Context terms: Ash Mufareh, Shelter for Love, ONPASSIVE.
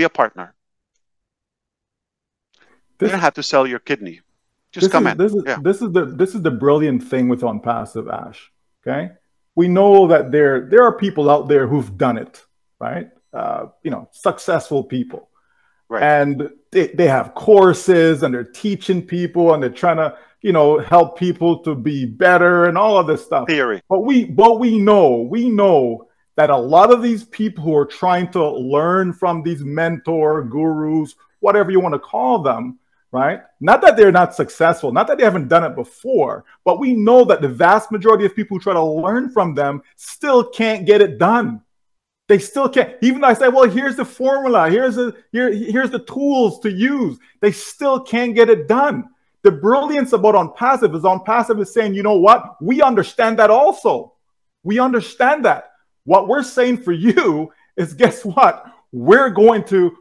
Be a partner. You don't have to sell your kidney. Just come in. This is the brilliant thing with ONPASSIVE, Ash. Okay, we know that there are people out there who've done it, right? You know, successful people, right? And they have courses and they're teaching people and they're trying to, you know, help people to be better and all of this stuff. Theory. But we know that a lot of these people who are trying to learn from these mentor gurus, whatever you want to call them, right? Not that they're not successful, not that they haven't done it before, but we know that the vast majority of people who try to learn from them still can't get it done. They still can't. Even though I say, well, here's the formula, here's the tools to use, they still can't get it done. The brilliance about ONPASSIVE is saying, you know what? We understand that also. We understand that. What we're saying for you is, guess what? We're going to